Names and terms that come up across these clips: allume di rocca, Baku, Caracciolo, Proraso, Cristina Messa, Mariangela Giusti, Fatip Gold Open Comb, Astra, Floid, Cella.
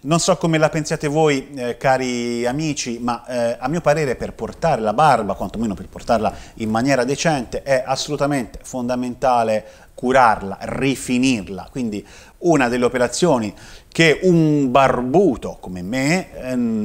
Non so come la pensiate voi, cari amici, ma a mio parere per portare la barba, quantomeno per portarla in maniera decente, è assolutamente fondamentale curarla, rifinirla. Quindi una delle operazioni che un barbuto come me,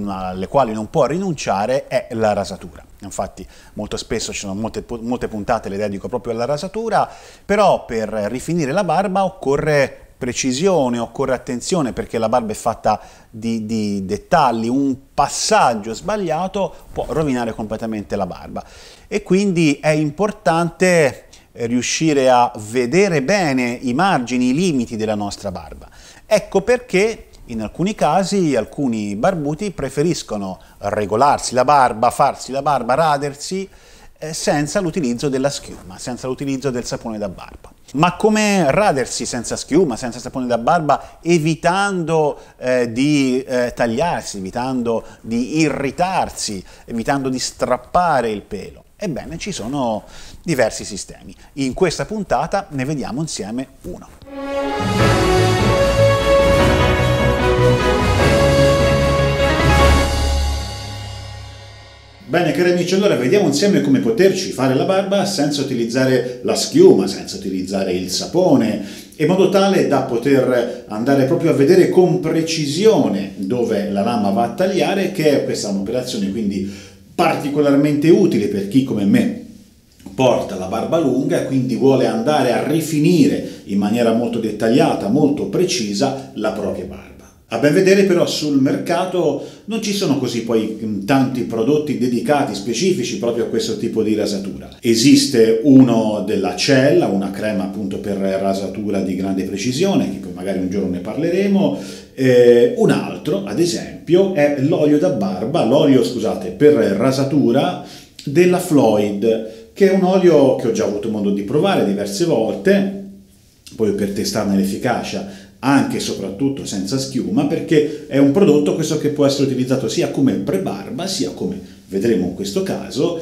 alle quali non può rinunciare, è la rasatura. Infatti molto spesso ci sono molte puntate, le dedico proprio alla rasatura, però per rifinire la barba occorre precisione, occorre attenzione, perché la barba è fatta di dettagli, un passaggio sbagliato può rovinare completamente la barba e quindi è importante riuscire a vedere bene i margini, i limiti della nostra barba. Ecco perché in alcuni casi alcuni barbuti preferiscono regolarsi la barba, farsi la barba, radersi senza l'utilizzo della schiuma, senza l'utilizzo del sapone da barba. Ma come radersi senza schiuma, senza sapone da barba, evitando di tagliarsi, evitando di irritarsi, evitando di strappare il pelo? Ebbene, ci sono diversi sistemi. In questa puntata ne vediamo insieme uno. Bene, cari amici, allora vediamo insieme come poterci fare la barba senza utilizzare la schiuma, senza utilizzare il sapone, in modo tale da poter andare proprio a vedere con precisione dove la lama va a tagliare, che questa è un'operazione quindi particolarmente utile per chi come me porta la barba lunga e quindi vuole andare a rifinire in maniera molto dettagliata, molto precisa la propria barba. A ben vedere però sul mercato non ci sono così poi tanti prodotti dedicati, specifici proprio a questo tipo di rasatura. Esiste uno della Cella, una crema appunto per rasatura di grande precisione, che poi magari un giorno ne parleremo. Un altro, ad esempio, è l'olio da barba, l'olio, scusate, per rasatura della Floid, che è un olio che ho già avuto modo di provare diverse volte, poi per testarne l'efficacia anche e soprattutto senza schiuma, perché è un prodotto questo che può essere utilizzato sia come prebarba, sia come, vedremo in questo caso,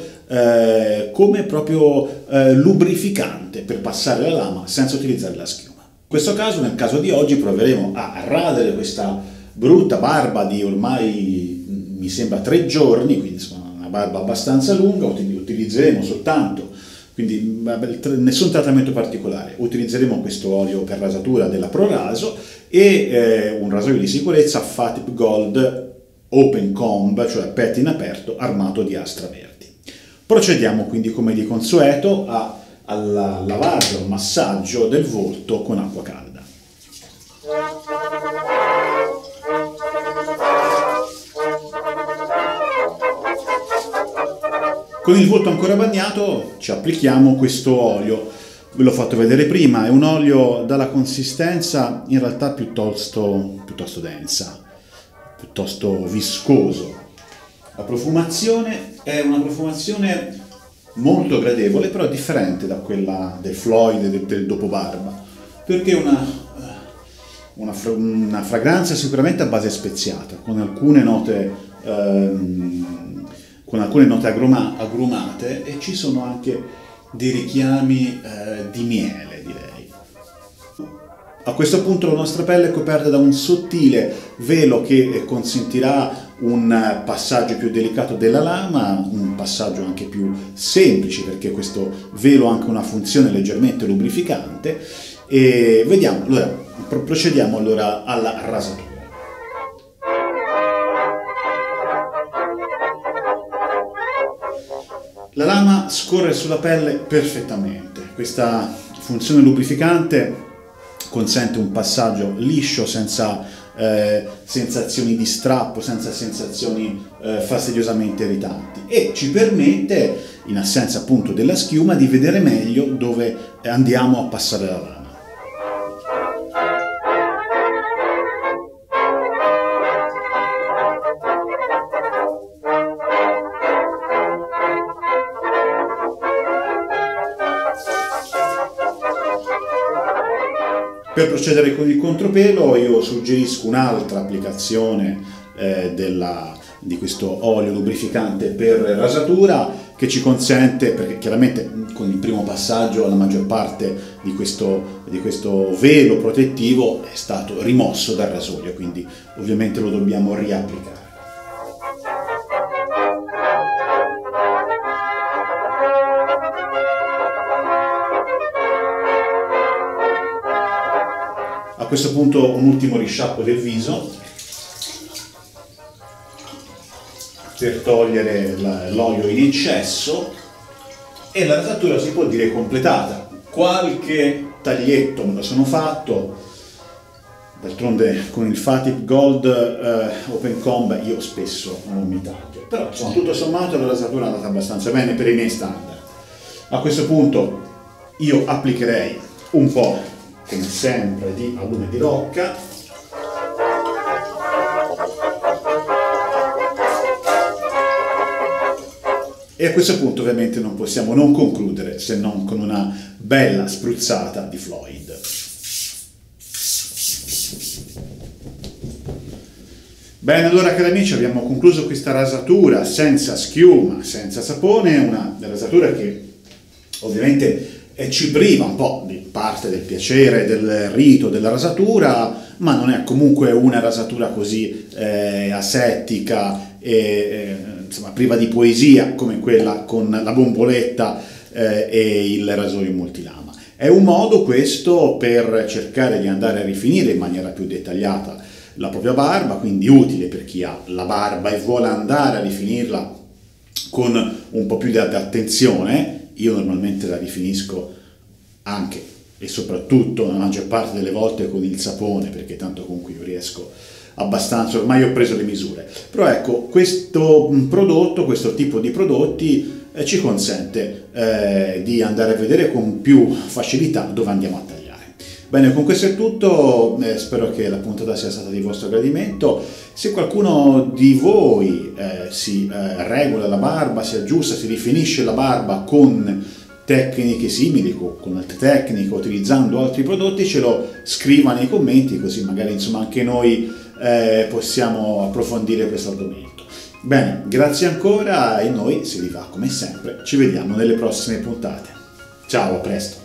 come proprio lubrificante per passare la lama senza utilizzare la schiuma. In questo caso, nel caso di oggi, proveremo a radere questa brutta barba di ormai, mi sembra, 3 giorni, quindi insomma una barba abbastanza lunga. Utilizzeremo soltanto, quindi nessun trattamento particolare, utilizzeremo questo olio per rasatura della Proraso e un rasoio di sicurezza Fatip Gold Open Comb, cioè petto in aperto armato di Astra verdi. Procediamo quindi come di consueto al lavaggio, al massaggio del volto con acqua calda. Con il volto ancora bagnato ci applichiamo questo olio, ve l'ho fatto vedere prima, è un olio dalla consistenza in realtà piuttosto densa, piuttosto viscoso. La profumazione è una profumazione molto gradevole, però differente da quella del Floid, del dopobarba, perché una fragranza sicuramente a base speziata, con alcune note agrumate, e ci sono anche dei richiami di miele, direi. A questo punto la nostra pelle è coperta da un sottile velo che consentirà un passaggio più delicato della lama, un passaggio anche più semplice, perché questo velo ha anche una funzione leggermente lubrificante. E vediamo, allora, procediamo allora alla rasatura. La lama scorre sulla pelle perfettamente, questa funzione lubrificante consente un passaggio liscio senza sensazioni di strappo, senza sensazioni fastidiosamente irritanti, e ci permette, in assenza appunto della schiuma, di vedere meglio dove andiamo a passare la lama. Per procedere con il contropelo io suggerisco un'altra applicazione di questo olio lubrificante per rasatura, che ci consente, perché chiaramente con il primo passaggio la maggior parte di questo velo protettivo è stato rimosso dal rasoio, quindi ovviamente lo dobbiamo riapplicare. A questo punto un ultimo risciacquo del viso per togliere l'olio in eccesso e la rasatura si può dire completata. Qualche taglietto me lo sono fatto, d'altronde con il Fatip Gold Open Comb io spesso non mi taglio, però insomma, tutto sommato la rasatura è andata abbastanza bene per i miei standard. A questo punto io applicherei un po', come sempre, di allume di rocca, e a questo punto ovviamente non possiamo non concludere se non con una bella spruzzata di Floid. Bene, allora cari amici, abbiamo concluso questa rasatura senza schiuma, senza sapone, una rasatura che ovviamente ci priva un po' di parte del piacere, del rito, della rasatura, ma non è comunque una rasatura così asettica e... insomma, priva di poesia come quella con la bomboletta e il rasoio multilama. È un modo questo per cercare di andare a rifinire in maniera più dettagliata la propria barba, quindi utile per chi ha la barba e vuole andare a rifinirla con un po' più di attenzione. Io normalmente la rifinisco anche e soprattutto la maggior parte delle volte con il sapone, perché tanto comunque io riesco abbastanza, ormai ho preso le misure, però ecco, questo prodotto, questo tipo di prodotti ci consente di andare a vedere con più facilità dove andiamo a tagliare. Bene, con questo è tutto, spero che la puntata sia stata di vostro gradimento. Se qualcuno di voi si regola la barba, si aggiusta, si rifinisce la barba con tecniche simili, con altre tecniche, utilizzando altri prodotti, ce lo scriva nei commenti, così magari insomma anche noi possiamo approfondire questo argomento. Bene, grazie ancora e noi, se vi va come sempre, ci vediamo nelle prossime puntate. Ciao, a presto!